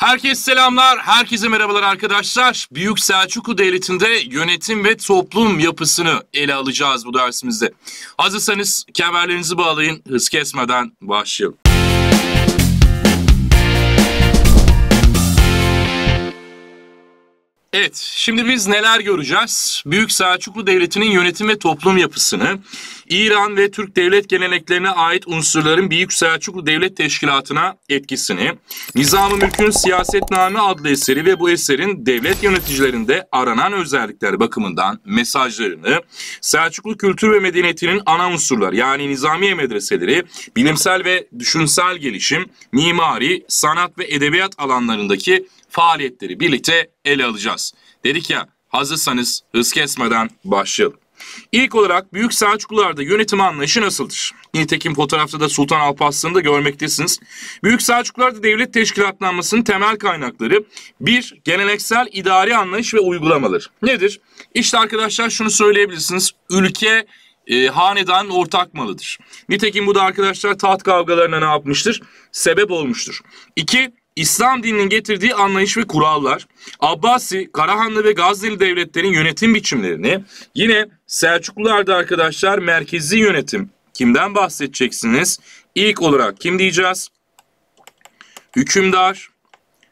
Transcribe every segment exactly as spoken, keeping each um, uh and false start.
Herkese selamlar, herkese merhabalar arkadaşlar. Büyük Selçuklu Devleti'nde yönetim ve toplum yapısını ele alacağız bu dersimizde. Hazırsanız kemerlerinizi bağlayın, hız kesmeden başlayalım. Evet, şimdi biz neler göreceğiz? Büyük Selçuklu Devleti'nin yönetim ve toplum yapısını, İran ve Türk devlet geleneklerine ait unsurların Büyük Selçuklu Devlet Teşkilatı'na etkisini, Nizamülmülk'ün Siyasetname adlı eseri ve bu eserin devlet yöneticilerinde aranan özellikler bakımından mesajlarını, Selçuklu kültür ve medeniyetinin ana unsurları yani nizamiye medreseleri, bilimsel ve düşünsel gelişim, mimari, sanat ve edebiyat alanlarındaki faaliyetleri birlikte ele alacağız. Dedik ya, hazırsanız hız kesmeden başlayalım. İlk olarak Büyük Selçuklularda yönetim anlayışı nasıldır? Nitekim fotoğrafta da Sultan Alparslan'ı da görmektesiniz. Büyük Selçuklularda devlet teşkilatlanmasının temel kaynakları bir geleneksel idari anlayış ve uygulamaları. Nedir? İşte arkadaşlar şunu söyleyebilirsiniz. Ülke E, hanedanın ortak malıdır. Nitekim bu da arkadaşlar taht kavgalarına ne yapmıştır? Sebep olmuştur. İki, İslam dininin getirdiği anlayış ve kurallar, Abbasi, Karahanlı ve Gazneli devletlerin yönetim biçimlerini, yine Selçuklularda arkadaşlar merkezi yönetim. Kimden bahsedeceksiniz? İlk olarak kim diyeceğiz? Hükümdar.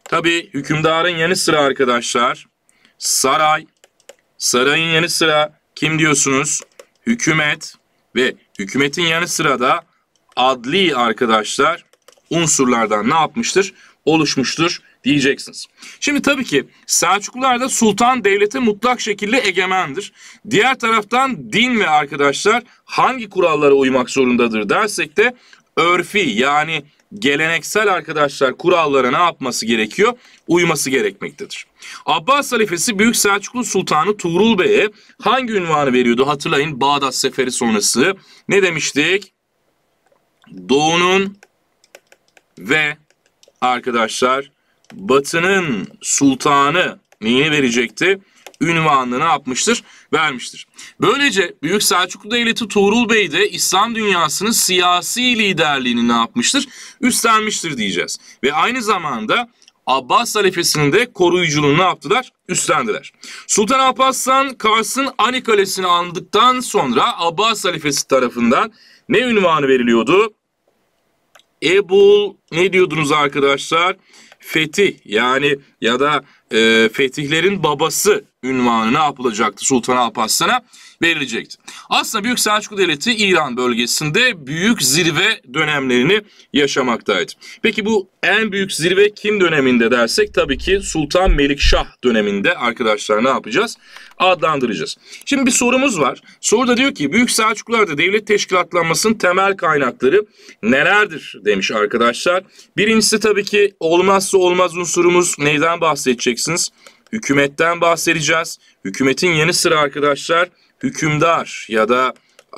Tabii hükümdarın yanı sıra arkadaşlar saray. Sarayın yanı sıra kim diyorsunuz? Hükümet ve hükümetin yanı sıra da adli arkadaşlar unsurlardan ne yapmıştır? Oluşmuştur diyeceksiniz. Şimdi tabii ki Selçuklularda sultan devlete mutlak şekilde egemendir. Diğer taraftan din ve arkadaşlar hangi kurallara uymak zorundadır dersek de örfi yani geleneksel arkadaşlar kurallara ne yapması gerekiyor? Uyması gerekmektedir. Abbas halifesi Büyük Selçuklu Sultanı Tuğrul Bey'e hangi unvanı veriyordu? Hatırlayın, Bağdat seferi sonrası ne demiştik? Doğunun ve arkadaşlar Batı'nın sultanı neyini verecekti? Ünvanını ne yapmıştır? Vermiştir. Böylece Büyük Selçuklu Devleti Tuğrul Bey de İslam dünyasının siyasi liderliğini ne yapmıştır? Üstlenmiştir diyeceğiz. Ve aynı zamanda Abbas halifesinin de koruyuculuğunu ne yaptılar? Üstlendiler. Sultan Alparslan Kars'ın Ani Kalesi'ni aldıktan sonra Abbas halifesi tarafından ne ünvanı veriliyordu? Ebul ne diyordunuz arkadaşlar? Fetih yani ya da e, fetihlerin babası ünvanı ne yapılacaktı? Sultan Alparslan'a verilecekti. Aslında Büyük Selçuklu Devleti İran bölgesinde büyük zirve dönemlerini yaşamaktaydı. Peki bu en büyük zirve kim döneminde dersek tabii ki Sultan Melikşah döneminde arkadaşlar ne yapacağız? Adlandıracağız. Şimdi bir sorumuz var. Soruda diyor ki Büyük Selçuklularda devlet teşkilatlanmasının temel kaynakları nelerdir demiş arkadaşlar. Birincisi tabii ki olmazsa olmaz unsurumuz neyden bahsedeceksiniz? Hükümetten bahsedeceğiz. Hükümetin yanı sıra arkadaşlar hükümdar ya da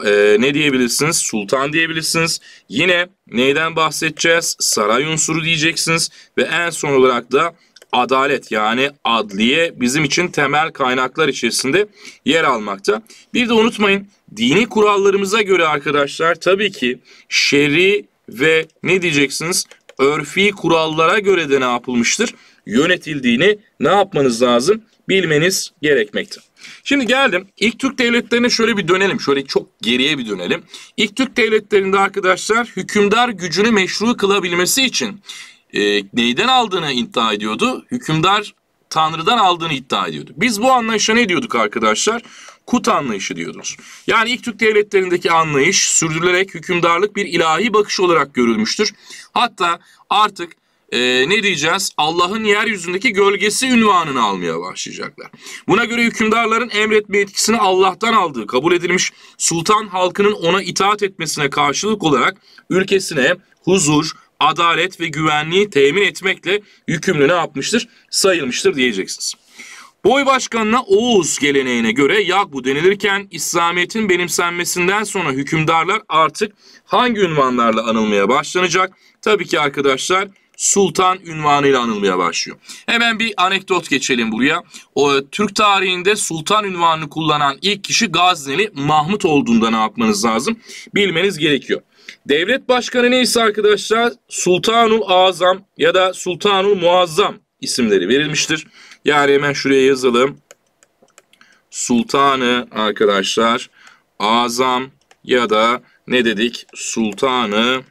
e, ne diyebilirsiniz? Sultan diyebilirsiniz. Yine neyden bahsedeceğiz? Saray unsuru diyeceksiniz. Ve en son olarak da adalet yani adliye bizim için temel kaynaklar içerisinde yer almakta. Bir de unutmayın dini kurallarımıza göre arkadaşlar tabii ki şer'i ve ne diyeceksiniz? Örfi kurallara göre de ne yapılmıştır? Yönetildiğini ne yapmanız lazım? Bilmeniz gerekmekte. Şimdi geldim. İlk Türk devletlerine şöyle bir dönelim. Şöyle çok geriye bir dönelim. İlk Türk devletlerinde arkadaşlar hükümdar gücünü meşru kılabilmesi için e, neyden aldığını iddia ediyordu? Hükümdar Tanrı'dan aldığını iddia ediyordu. Biz bu anlayışa ne diyorduk arkadaşlar? Kut anlayışı diyordunuz. Yani ilk Türk devletlerindeki anlayış sürdürülerek hükümdarlık bir ilahi bakış olarak görülmüştür. Hatta artık Ee, ne diyeceğiz? Allah'ın yeryüzündeki gölgesi ünvanını almaya başlayacaklar. Buna göre hükümdarların emretme etkisini Allah'tan aldığı kabul edilmiş, sultan halkının ona itaat etmesine karşılık olarak ülkesine huzur, adalet ve güvenliği temin etmekle yükümlü ne yapmıştır? Sayılmıştır diyeceksiniz. Boy başkanına Oğuz geleneğine göre Yagbu denilirken İslamiyet'in benimsenmesinden sonra hükümdarlar artık hangi ünvanlarla anılmaya başlanacak? Tabii ki arkadaşlar sultan ünvanıyla anılmaya başlıyor. Hemen bir anekdot geçelim buraya. O, Türk tarihinde sultan ünvanını kullanan ilk kişi Gazneli Mahmut olduğunda ne yapmanız lazım? Bilmeniz gerekiyor. Devlet başkanı neyse arkadaşlar Sultanul Azam ya da Sultanul Muazzam isimleri verilmiştir. Yani hemen şuraya yazalım. Sultanı arkadaşlar Azam ya da ne dedik? Sultanı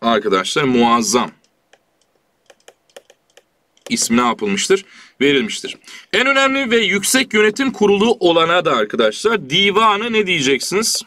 arkadaşlar Muazzam ismine yapılmıştır, verilmiştir. En önemli ve yüksek yönetim kurulu olana da arkadaşlar divanı ne diyeceksiniz?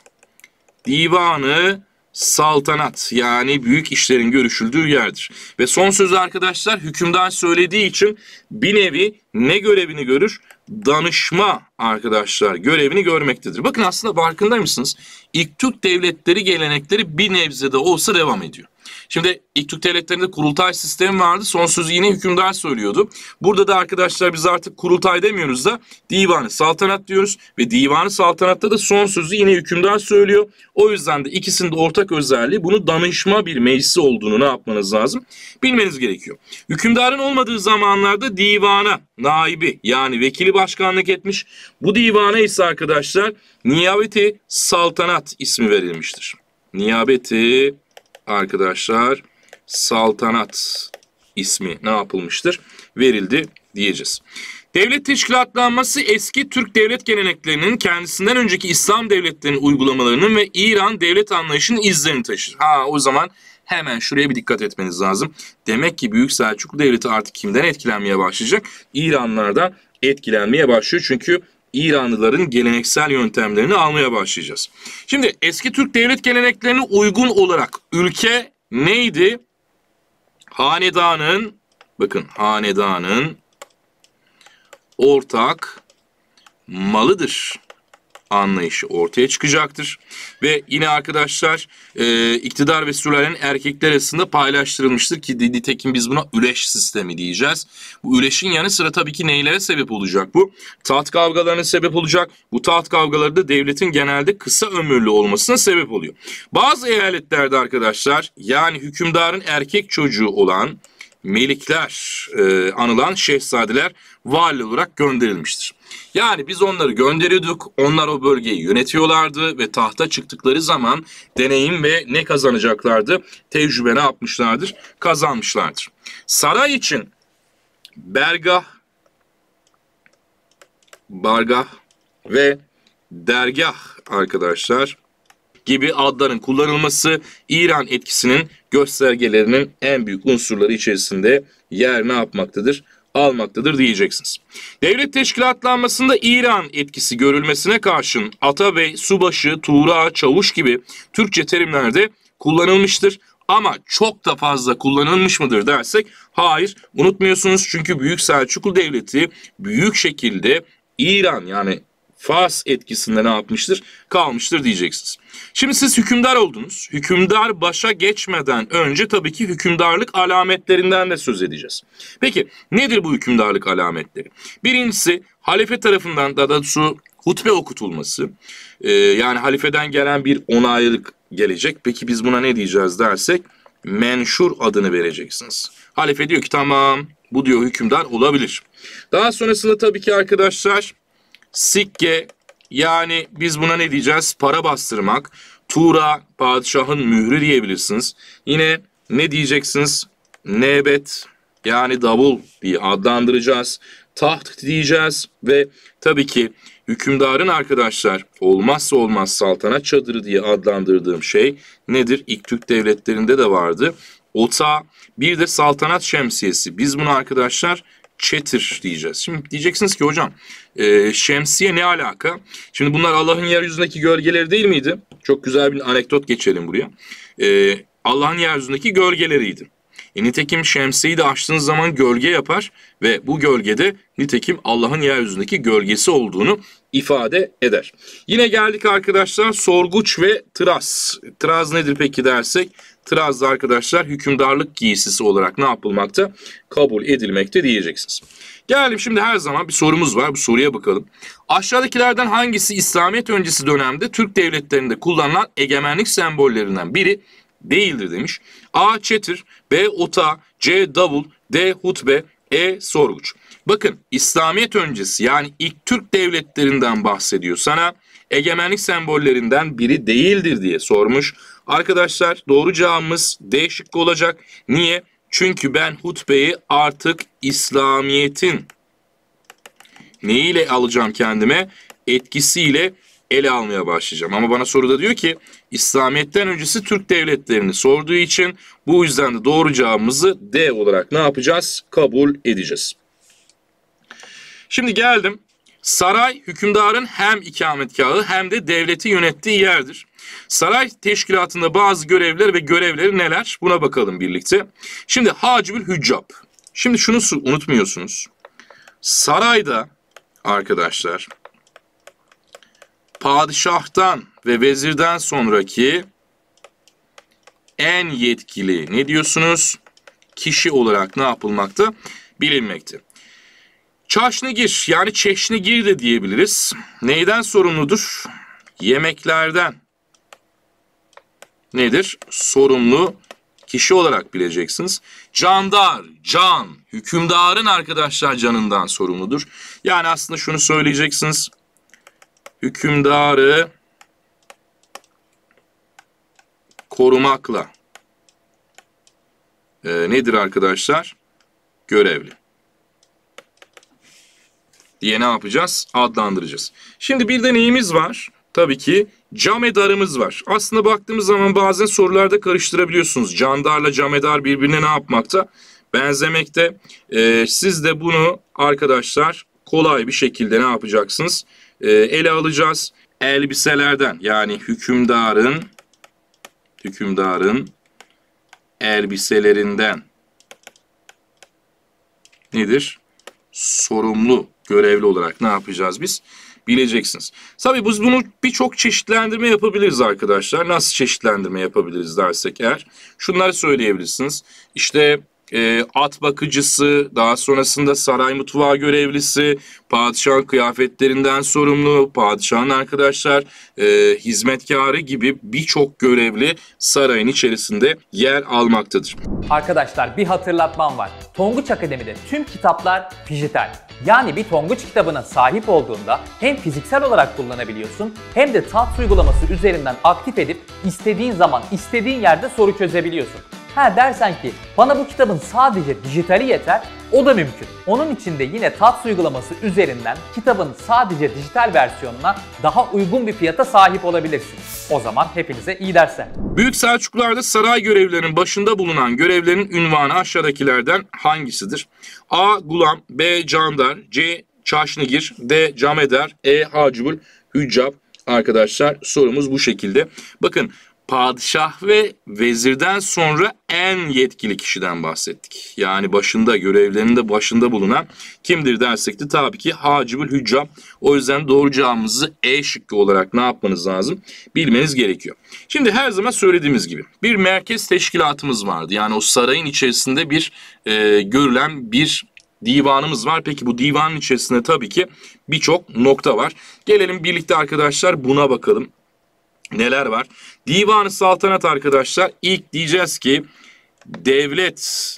Divanı saltanat yani büyük işlerin görüşüldüğü yerdir. Ve son sözü arkadaşlar hükümdar söylediği için bir nevi ne görevini görür? Danışma arkadaşlar görevini görmektedir. Bakın aslında farkında mısınız? İlk Türk devletleri gelenekleri bir nebze de olsa devam ediyor. Şimdi ilk Türk devletlerinde kurultay sistemi vardı. Son sözü yine hükümdar söylüyordu. Burada da arkadaşlar biz artık kurultay demiyoruz da divanı saltanat diyoruz. Ve divanı saltanatta da son sözü yine hükümdar söylüyor. O yüzden de ikisinin de ortak özelliği bunu danışma bir meclisi olduğunu ne yapmanız lazım? Bilmeniz gerekiyor. Hükümdarın olmadığı zamanlarda divana naibi yani vekili başkanlık etmiş. Bu divana ise arkadaşlar niyabeti saltanat ismi verilmiştir. Niyabeti arkadaşlar saltanat ismi ne yapılmıştır? Verildi diyeceğiz. Devlet teşkilatlanması eski Türk devlet geleneklerinin kendisinden önceki İslam devletlerinin uygulamalarının ve İran devlet anlayışının izlerini taşır. Ha o zaman hemen şuraya bir dikkat etmeniz lazım. Demek ki Büyük Selçuklu Devleti artık kimden etkilenmeye başlayacak? İranlardan etkilenmeye başlıyor çünkü İranlıların geleneksel yöntemlerini almaya başlayacağız. Şimdi eski Türk devlet geleneklerine uygun olarak ülke neydi? Hanedanın, bakın hanedanın ortak malıdır anlayışı ortaya çıkacaktır. Ve yine arkadaşlar e, iktidar ve sülalenin erkekler arasında paylaştırılmıştır ki nitekim biz buna üleş sistemi diyeceğiz. Bu üleşin yanı sıra tabii ki neylere sebep olacak bu? Taht kavgalarına sebep olacak. Bu taht kavgaları da devletin genelde kısa ömürlü olmasına sebep oluyor. Bazı eyaletlerde arkadaşlar yani hükümdarın erkek çocuğu olan melikler e, anılan şehzadeler vali olarak gönderilmiştir. Yani biz onları gönderiyorduk, onlar o bölgeyi yönetiyorlardı ve tahta çıktıkları zaman deneyim ve ne kazanacaklardı? Tecrübe ne yapmışlardır? Kazanmışlardır. Saray için bergah, bargah ve dergah arkadaşlar gibi adların kullanılması İran etkisinin göstergelerinin en büyük unsurları içerisinde yer ne yapmaktadır? Almaktadır diyeceksiniz. Devlet teşkilatlanmasında İran etkisi görülmesine karşın atabey, subaşı, tuğra, çavuş gibi Türkçe terimlerde kullanılmıştır. Ama çok da fazla kullanılmış mıdır dersek hayır unutmuyorsunuz çünkü Büyük Selçuklu Devleti büyük şekilde İran yani Fas etkisinde ne yapmıştır? Kalmıştır diyeceksiniz. Şimdi siz hükümdar oldunuz. Hükümdar başa geçmeden önce tabii ki hükümdarlık alametlerinden de söz edeceğiz. Peki nedir bu hükümdarlık alametleri? Birincisi halife tarafından da doğrusu hutbe okutulması. Ee, yani halifeden gelen bir onaylık gelecek. Peki biz buna ne diyeceğiz dersek menşur adını vereceksiniz. Halife diyor ki tamam bu diyor hükümdar olabilir. Daha sonrasında tabii ki arkadaşlar sikke yani biz buna ne diyeceğiz? Para bastırmak. Tuğra padişahın mührü diyebilirsiniz. Yine ne diyeceksiniz? Nebet yani davul diye adlandıracağız. Taht diyeceğiz ve tabii ki hükümdarın arkadaşlar olmazsa olmaz saltanat çadırı diye adlandırdığım şey nedir? İlk Türk devletlerinde de vardı. Ota bir de saltanat şemsiyesi. Biz bunu arkadaşlar çetir diyeceğiz. Şimdi diyeceksiniz ki hocam e, şemsiye ne alaka? Şimdi bunlar Allah'ın yeryüzündeki gölgeleri değil miydi? Çok güzel bir anekdot geçelim buraya. E, Allah'ın yeryüzündeki gölgeleriydi. E, nitekim şemsiyeyi de açtığınız zaman gölge yapar ve bu gölgede nitekim Allah'ın yeryüzündeki gölgesi olduğunu ifade eder. Yine geldik arkadaşlar sorguç ve tıraz. Tıraz nedir peki dersek? Tıraz da arkadaşlar hükümdarlık giysisi olarak ne yapılmakta? Kabul edilmekte diyeceksiniz. Gelelim şimdi her zaman bir sorumuz var. Bu soruya bakalım. Aşağıdakilerden hangisi İslamiyet öncesi dönemde Türk devletlerinde kullanılan egemenlik sembollerinden biri değildir demiş. A. Çetir, B. Ota, C. Davul, D. Hutbe, E. Sorguç. Bakın İslamiyet öncesi yani ilk Türk devletlerinden bahsediyor sana. Egemenlik sembollerinden biri değildir diye sormuş. Arkadaşlar doğru cevabımız D şıkkı olacak. Niye? Çünkü ben hutbeyi artık İslamiyet'in neyiyle alacağım kendime? Etkisiyle ele almaya başlayacağım. Ama bana soruda diyor ki İslamiyet'ten öncesi Türk devletlerini sorduğu için bu yüzden de doğru cevabımızı D olarak ne yapacağız? Kabul edeceğiz. Şimdi geldim. Saray hükümdarın hem ikametgahı hem de devleti yönettiği yerdir. Saray teşkilatında bazı görevler ve görevleri neler? Buna bakalım birlikte. Şimdi Hâcibü'l-Hüccâb. Şimdi şunu unutmuyorsunuz. Sarayda arkadaşlar padişahtan ve vezirden sonraki en yetkili ne diyorsunuz? Kişi olarak ne yapılmakta? Bilinmekte. Çaşnigir yani Çeşnigir de diyebiliriz. Neyden sorumludur? Yemeklerden. Nedir? Sorumlu kişi olarak bileceksiniz. Candar, can, hükümdarın arkadaşlar canından sorumludur. Yani aslında şunu söyleyeceksiniz. Hükümdarı korumakla e, nedir arkadaşlar? Görevli diye ne yapacağız? Adlandıracağız. Şimdi bir de neyimiz var? Tabii ki camedarımız var. Aslında baktığımız zaman bazen sorularda karıştırabiliyorsunuz. Candarla camedar birbirine ne yapmakta? Benzemekte. Ee, siz de bunu arkadaşlar kolay bir şekilde ne yapacaksınız? Ee, ele alacağız. Elbiselerden yani hükümdarın hükümdarın elbiselerinden nedir? Sorumlu, görevli olarak ne yapacağız biz? Bileceksiniz. Tabii biz bunu birçok çeşitlendirme yapabiliriz arkadaşlar. Nasıl çeşitlendirme yapabiliriz dersek eğer. Şunları söyleyebilirsiniz. İşte e, at bakıcısı, daha sonrasında saray mutfağı görevlisi, padişahın kıyafetlerinden sorumlu, padişahın arkadaşlar e, hizmetkarı gibi birçok görevli sarayın içerisinde yer almaktadır. Arkadaşlar bir hatırlatmam var. Tonguç Akademi'de tüm kitaplar dijital. Yani bir Tonguç kitabına sahip olduğunda hem fiziksel olarak kullanabiliyorsun hem de T A T S uygulaması üzerinden aktif edip istediğin zaman, istediğin yerde soru çözebiliyorsun. Ha dersen ki bana bu kitabın sadece dijitali yeter, o da mümkün. Onun için de yine T A T S uygulaması üzerinden kitabın sadece dijital versiyonuna daha uygun bir fiyata sahip olabilirsin. O zaman hepinize iyi dersler. Büyük Selçuklularda saray görevlerinin başında bulunan görevlerin ünvanı aşağıdakilerden hangisidir? A. Gulam, B. Candar, C. Çaşnigir, D. Cameder, E. Hâcibü'l-Hüccâb. Arkadaşlar sorumuz bu şekilde. Bakın. Padişah ve vezirden sonra en yetkili kişiden bahsettik. Yani başında, görevlerinde başında bulunan kimdir dersek de tabii ki Hâcibü'l-Hüccâb. O yüzden doğru cevabımızı E şıkkı olarak ne yapmanız lazım? Bilmeniz gerekiyor. Şimdi her zaman söylediğimiz gibi bir merkez teşkilatımız vardı. Yani o sarayın içerisinde bir e, görülen bir divanımız var. Peki bu divanın içerisinde tabii ki birçok nokta var. Gelelim birlikte arkadaşlar buna bakalım. Neler var? Divanı saltanat arkadaşlar ilk diyeceğiz ki devlet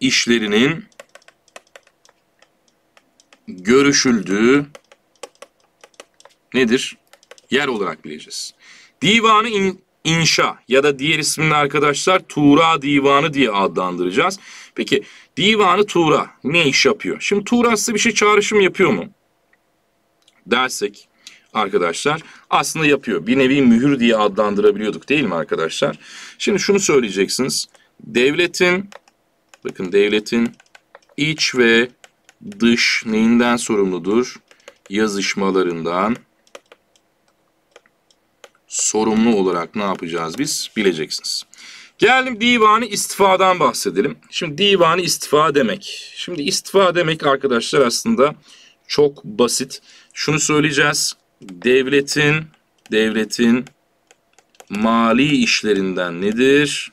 işlerinin görüşüldüğü nedir? Yer olarak bileceğiz. Divanı in inşa ya da diğer ismini arkadaşlar Tuğra Divanı diye adlandıracağız. Peki Divanı Tuğra ne iş yapıyor? Şimdi Tuğra size bir şey çağrışım yapıyor mu dersek? Arkadaşlar aslında yapıyor. Bir nevi mühür diye adlandırabiliyorduk değil mi arkadaşlar? Şimdi şunu söyleyeceksiniz. Devletin, bakın devletin iç ve dış neyinden sorumludur? Yazışmalarından sorumlu olarak ne yapacağız biz? Bileceksiniz. Geldim Divanı İstifa'dan bahsedelim. Şimdi Divanı İstifa demek. Şimdi istifa demek arkadaşlar aslında çok basit. Şunu söyleyeceğiz. Devletin, devletin mali işlerinden nedir?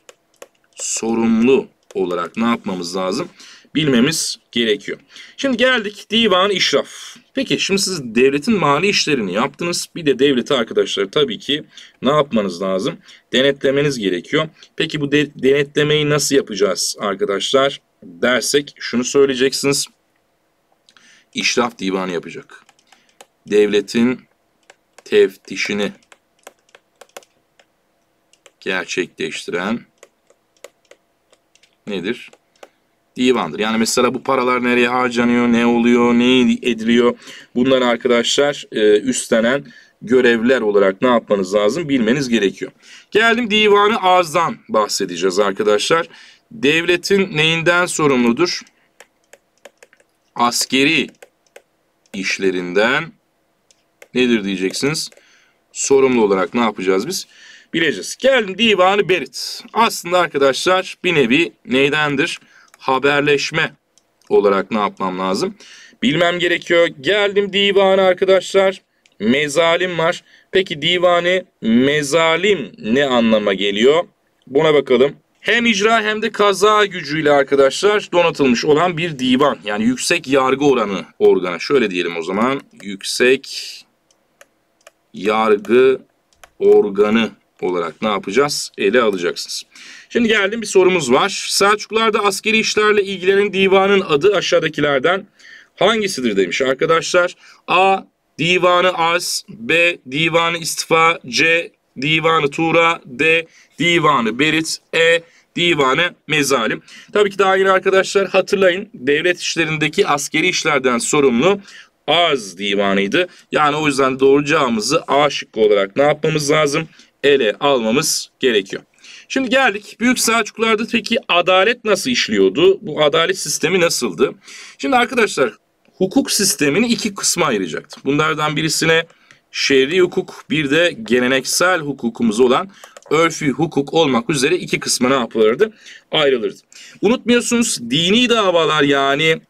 Sorumlu olarak ne yapmamız lazım? Bilmemiz gerekiyor. Şimdi geldik Divan-ı İşraf. Peki şimdi siz devletin mali işlerini yaptınız. Bir de devleti arkadaşlar tabii ki ne yapmanız lazım? Denetlemeniz gerekiyor. Peki bu de- denetlemeyi nasıl yapacağız arkadaşlar? Dersek şunu söyleyeceksiniz. İşraf divanı yapacak. Devletin teftişini gerçekleştiren nedir? Divandır. Yani mesela bu paralar nereye harcanıyor, ne oluyor, ne ediliyor? Bunlar arkadaşlar e, üstlenen görevler olarak ne yapmanız lazım? Bilmeniz gerekiyor. Geldim Divanı Arz'dan bahsedeceğiz arkadaşlar. Devletin neyinden sorumludur? Askeri işlerinden nedir diyeceksiniz? Sorumlu olarak ne yapacağız biz? Bileceğiz. Geldim Divanı Berit. Aslında arkadaşlar bir nevi neydendir? Haberleşme olarak ne yapmam lazım? Bilmem gerekiyor. Geldim divanı arkadaşlar. Mezalim var. Peki divanı mezalim ne anlama geliyor? Buna bakalım. Hem icra hem de kaza gücüyle arkadaşlar donatılmış olan bir divan. Yani yüksek yargı oranı organı. Şöyle diyelim o zaman. Yüksek yargı organı olarak ne yapacağız? Ele alacaksınız. Şimdi geldim bir sorumuz var. Selçuklularda askeri işlerle ilgilenen divanın adı aşağıdakilerden hangisidir demiş arkadaşlar. A. Divanı Arz. B. Divanı İstifa. C. Divanı Tuğra. D. Divanı Berit. E. Divanı Mezalim. Tabii ki daha yeni arkadaşlar hatırlayın. Devlet işlerindeki askeri işlerden sorumlu Arz divanıydı. Yani o yüzden doğru cevabımızı A şıkkı olarak ne yapmamız lazım? Ele almamız gerekiyor. Şimdi geldik. Büyük Selçuklularda peki adalet nasıl işliyordu? Bu adalet sistemi nasıldı? Şimdi arkadaşlar hukuk sistemini iki kısma ayıracaktım. Bunlardan birisine şer'i hukuk, bir de geleneksel hukukumuz olan örfi hukuk olmak üzere iki kısma ne yapılırdı? Ayrılırdı. Unutmuyorsunuz dini davalar yani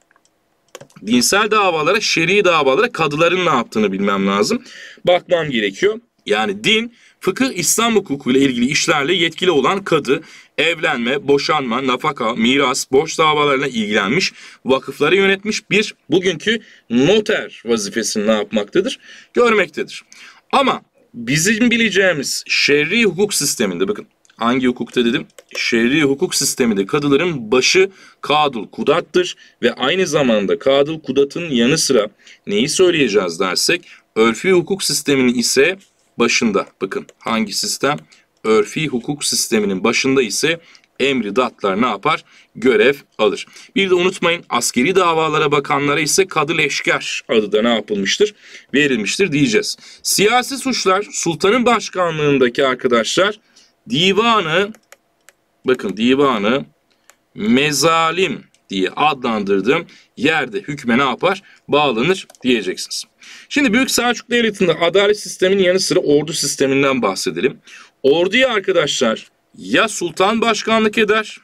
dinsel davalara, şer'i davalara kadıların ne yaptığını bilmem lazım. Bakmam gerekiyor. Yani din, fıkıh, İslam hukuku ile ilgili işlerle yetkili olan kadı, evlenme, boşanma, nafaka, miras, borç davalarına ilgilenmiş, vakıfları yönetmiş bir bugünkü noter vazifesini ne yapmaktadır? Görmektedir. Ama bizim bileceğimiz şer'i hukuk sisteminde, bakın hangi hukukta dedim? Şer'i hukuk sisteminde kadıların başı Kadıl Kudat'tır ve aynı zamanda Kadıl Kudat'ın yanı sıra neyi söyleyeceğiz dersek, örfi hukuk sisteminin ise başında, bakın hangi sistem? Örfi hukuk sisteminin başında ise Emri Datlar ne yapar? Görev alır. Bir de unutmayın askeri davalara bakanlara ise Kadıleşker adı da ne yapılmıştır? Verilmiştir diyeceğiz. Siyasi suçlar sultanın başkanlığındaki arkadaşlar divanı, bakın divanı mezalim diye adlandırdığım yerde hükme ne yapar? Bağlanır diyeceksiniz. Şimdi Büyük Selçuklu Devleti'nde adalet sisteminin yanı sıra ordu sisteminden bahsedelim. Orduya arkadaşlar ya sultan başkanlık eder,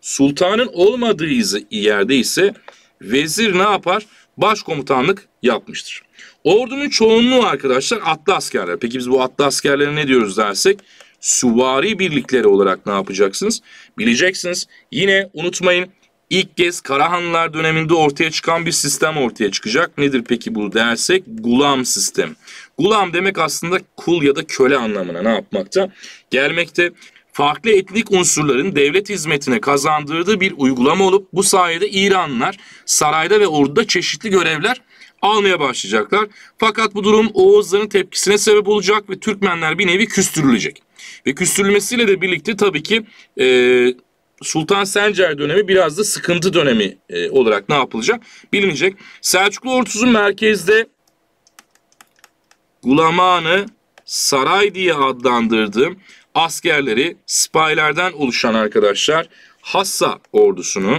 sultanın olmadığı yerde ise vezir ne yapar? Başkomutanlık yapmıştır. Ordunun çoğunluğu arkadaşlar atlı askerler. Peki biz bu atlı askerlere ne diyoruz dersek? Süvari birlikleri olarak ne yapacaksınız? Bileceksiniz. Yine unutmayın. İlk kez Karahanlılar döneminde ortaya çıkan bir sistem ortaya çıkacak. Nedir peki bu dersek? Gulam sistemi. Gulam demek aslında kul ya da köle anlamına ne yapmakta? Gelmekte. Farklı etnik unsurların devlet hizmetine kazandırdığı bir uygulama olup bu sayede İranlılar sarayda ve orduda çeşitli görevler almaya başlayacaklar. Fakat bu durum Oğuzların tepkisine sebep olacak ve Türkmenler bir nevi küstürülecek. Ve küstürülmesiyle de birlikte tabii ki Ee, Sultan Sencer dönemi biraz da sıkıntı dönemi e, olarak ne yapılacak bilinecek. Selçuklu ordusu merkezde Gulamanı saray diye adlandırdığım askerleri sipahilerden oluşan arkadaşlar Hassa ordusunu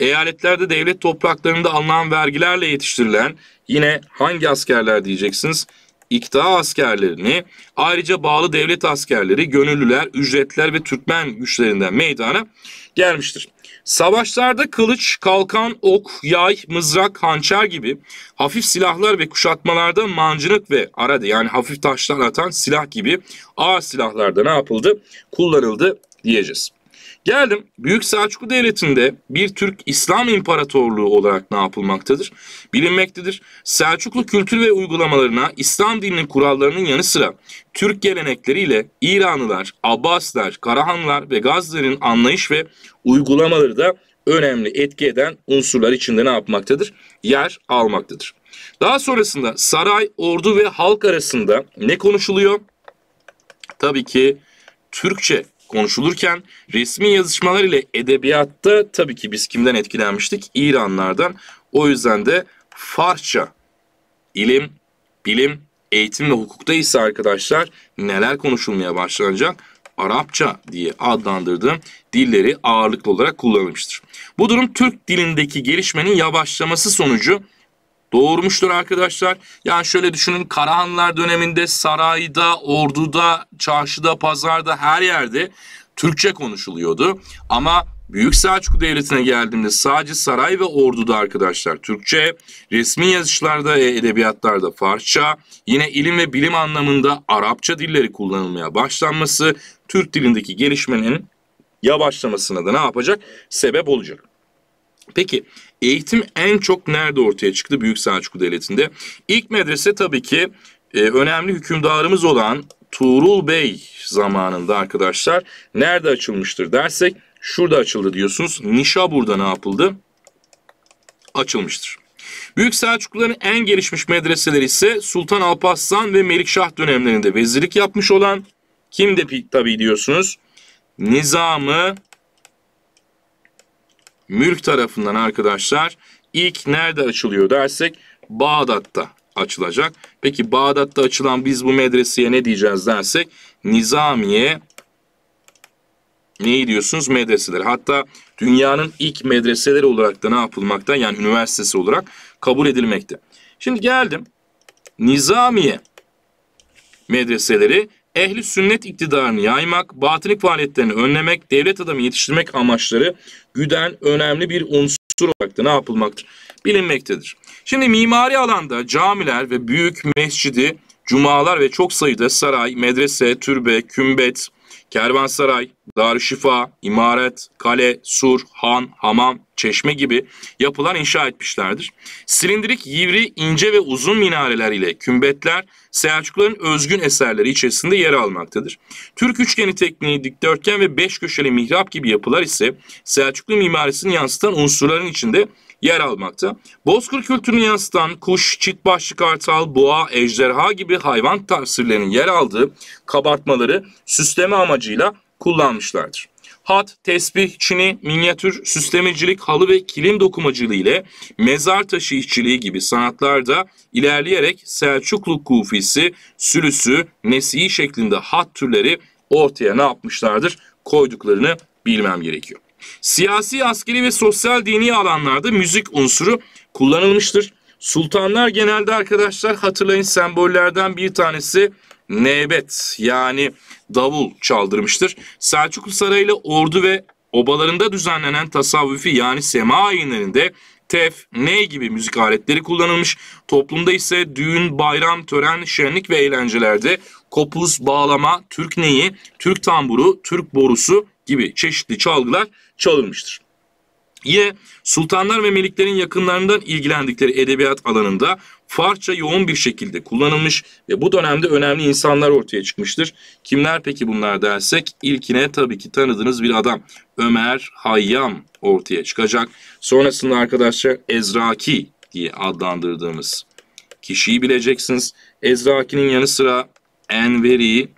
eyaletlerde devlet topraklarında alınan vergilerle yetiştirilen yine hangi askerler diyeceksiniz? İkta askerlerini, ayrıca bağlı devlet askerleri, gönüllüler, ücretler ve Türkmen güçlerinden meydana gelmiştir. Savaşlarda kılıç, kalkan, ok, yay, mızrak, hançer gibi hafif silahlar ve kuşatmalarda mancınık ve arade yani hafif taşlar atan silah gibi ağır silahlarda ne yapıldı? Kullanıldı diyeceğiz. Geldim Büyük Selçuklu Devleti'nde bir Türk İslam İmparatorluğu olarak ne yapılmaktadır? Bilinmektedir. Selçuklu kültür ve uygulamalarına İslam dininin kurallarının yanı sıra Türk gelenekleriyle İranlılar, Abbasiler, Karahanlılar ve Gazneli'nin anlayış ve uygulamaları da önemli etki eden unsurlar içinde ne yapmaktadır? Yer almaktadır. Daha sonrasında saray, ordu ve halk arasında ne konuşuluyor? tabii ki Türkçe konuşulurken resmi yazışmalar ile edebiyatta tabii ki biz kimden etkilenmiştik? İranlardan. O yüzden de Farsça ilim, bilim, eğitim ve hukukta ise arkadaşlar neler konuşulmaya başlanacak? Arapça diye adlandırdığım dilleri ağırlıklı olarak kullanılmıştır. Bu durum Türk dilindeki gelişmenin yavaşlaması sonucu doğurmuştur arkadaşlar. Yani şöyle düşünün, Karahanlılar döneminde sarayda, orduda, çarşıda, pazarda her yerde Türkçe konuşuluyordu. Ama Büyük Selçuklu Devleti'ne geldiğimde sadece saray ve orduda arkadaşlar Türkçe, resmi yazışlarda, edebiyatlarda Farsça, yine ilim ve bilim anlamında Arapça dilleri kullanılmaya başlanması Türk dilindeki gelişmenin yavaşlamasına da ne yapacak? Sebep olacak. Peki eğitim en çok nerede ortaya çıktı Büyük Selçuklu Devleti'nde? İlk medrese tabii ki e, önemli hükümdarımız olan Tuğrul Bey zamanında arkadaşlar nerede açılmıştır dersek şurada açıldı diyorsunuz. Nişabur'da ne yapıldı? Açılmıştır. Büyük Selçukluların en gelişmiş medreseleri ise Sultan Alparslan ve Melikşah dönemlerinde vezirlik yapmış olan kimde tabii diyorsunuz? Nizamı Mülk tarafından arkadaşlar ilk nerede açılıyor dersek Bağdat'ta açılacak. Peki Bağdat'ta açılan biz bu medreseye ne diyeceğiz dersek nizamiye neyi diyorsunuz? Medreseleri. Hatta dünyanın ilk medreseleri olarak da ne yapılmakta? Yani üniversitesi olarak kabul edilmekte. Şimdi geldim. Nizamiye medreseleri ehli sünnet iktidarını yaymak, batıni faaliyetlerini önlemek, devlet adamı yetiştirmek amaçları güden önemli bir unsur olarak da ne yapılmaktır? Bilinmektedir. Şimdi mimari alanda camiler ve büyük mescidi, cumalar ve çok sayıda saray, medrese, türbe, kümbet, kervansaray, darüşşifa, imaret, kale, sur, han, hamam, çeşme gibi yapılar inşa etmişlerdir. Silindirik, yivri, ince ve uzun minareler ile kümbetler Selçukluların özgün eserleri içerisinde yer almaktadır. Türk üçgeni tekniği, dikdörtgen ve beş köşeli mihrap gibi yapılar ise Selçuklu mimarisini yansıtan unsurların içinde yer almakta. Bozkır kültürünü yansıtan kuş, çift başlı kartal, boğa, ejderha gibi hayvan tasvirlerinin yer aldığı kabartmaları süsleme amacıyla kullanmışlardır. Hat, tesbih, çini, minyatür, süslemecilik, halı ve kilim dokumacılığı ile mezar taşı işçiliği gibi sanatlarda ilerleyerek Selçuklu kufisi, sülüsü, nesihi şeklinde hat türleri ortaya ne yapmışlardır? Koyduklarını bilmem gerekiyor. Siyasi, askeri ve sosyal dini alanlarda müzik unsuru kullanılmıştır. Sultanlar genelde arkadaşlar hatırlayın sembollerden bir tanesi nebet yani davul çaldırmıştır. Selçuklu Sarayı'yla ordu ve obalarında düzenlenen tasavvufi yani sema ayinlerinde tef, ney gibi müzik aletleri kullanılmış. Toplumda ise düğün, bayram, tören, şenlik ve eğlencelerde kopuz, bağlama, Türk neyi, Türk tamburu, Türk borusu gibi çeşitli çalgılar çalınmıştır. Yine sultanlar ve meliklerin yakınlarından ilgilendikleri edebiyat alanında Farsça yoğun bir şekilde kullanılmış ve bu dönemde önemli insanlar ortaya çıkmıştır. Kimler peki bunlar dersek ilkine tabii ki tanıdığınız bir adam Ömer Hayyam ortaya çıkacak. Sonrasında arkadaşlar Ezraki diye adlandırdığımız kişiyi bileceksiniz. Ezraki'nin yanı sıra Enveri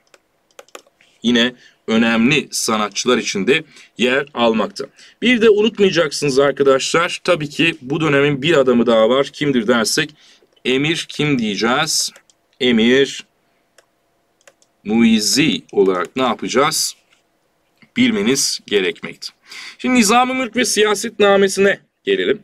yine önemli sanatçılar içinde yer almakta. Bir de unutmayacaksınız arkadaşlar. Tabii ki bu dönemin bir adamı daha var. Kimdir dersek Emir kim diyeceğiz? Emir Muizzi olarak ne yapacağız? Bilmeniz gerekmekte. Şimdi Nizamülmülk ve Siyasetname'sine gelelim.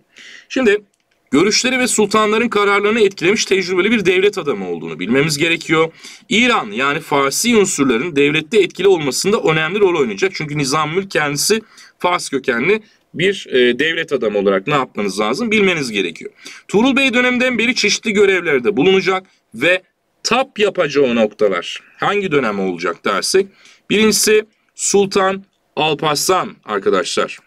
Şimdi görüşleri ve sultanların kararlarını etkilemiş tecrübeli bir devlet adamı olduğunu bilmemiz gerekiyor. İran yani Farsi unsurların devlette etkili olmasında önemli rol oynayacak. Çünkü Nizamülmülk kendisi Fars kökenli bir e, devlet adamı olarak ne yapmanız lazım bilmeniz gerekiyor. Tuğrul Bey döneminden beri çeşitli görevlerde bulunacak ve tap yapacağı noktalar hangi dönem olacak dersek. Birincisi Sultan Alparslan arkadaşlar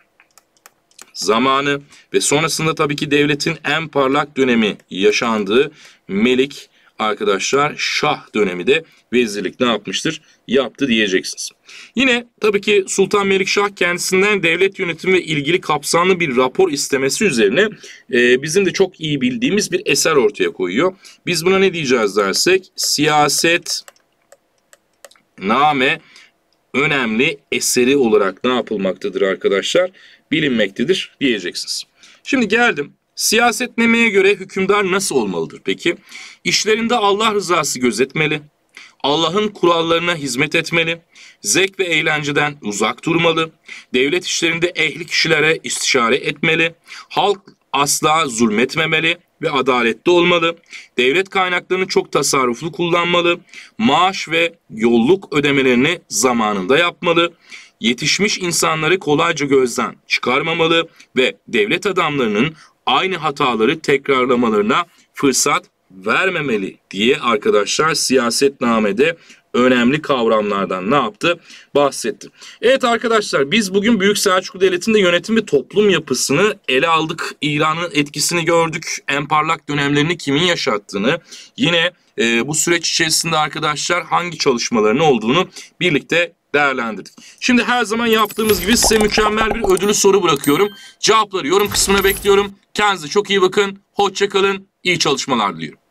zamanı ve sonrasında tabii ki devletin en parlak dönemi yaşandığı Melik arkadaşlar Şah dönemi de vezirlik ne yapmıştır? Yaptı diyeceksiniz. Yine tabii ki Sultan Melikşah kendisinden devlet yönetimi ve ilgili kapsamlı bir rapor istemesi üzerine e, bizim de çok iyi bildiğimiz bir eser ortaya koyuyor. Biz buna ne diyeceğiz dersek? Siyaset Siyasetname önemli eseri olarak ne yapılmaktadır arkadaşlar? Bilinmektedir diyeceksiniz. Şimdi geldim. Siyasetname'ye göre hükümdar nasıl olmalıdır peki? İşlerinde Allah rızası gözetmeli, Allah'ın kurallarına hizmet etmeli, zevk ve eğlenceden uzak durmalı, devlet işlerinde ehli kişilere istişare etmeli, halk asla zulmetmemeli ve adaletli olmalı, devlet kaynaklarını çok tasarruflu kullanmalı, maaş ve yolluk ödemelerini zamanında yapmalı, yetişmiş insanları kolayca gözden çıkarmamalı ve devlet adamlarının aynı hataları tekrarlamalarına fırsat vermemeli diye arkadaşlar siyasetnamede önemli kavramlardan ne yaptı? Bahsettim. Evet arkadaşlar, biz bugün Büyük Selçuklu Devleti'nde yönetim ve toplum yapısını ele aldık. İran'ın etkisini gördük. En parlak dönemlerini kimin yaşattığını, yine e, bu süreç içerisinde arkadaşlar hangi çalışmaların olduğunu birlikte değerlendirdik. Şimdi her zaman yaptığımız gibi size mükemmel bir ödüllü soru bırakıyorum. Cevapları yorum kısmına bekliyorum. Kendinize çok iyi bakın. Hoşça kalın. İyi çalışmalar diliyorum.